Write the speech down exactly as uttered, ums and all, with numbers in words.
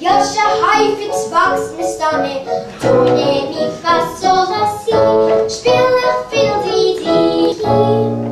Yaşa Hayfix Box Mistane, Tone, Mi, Fa, Sol, La, Si, Spiele, Field, E, D, E.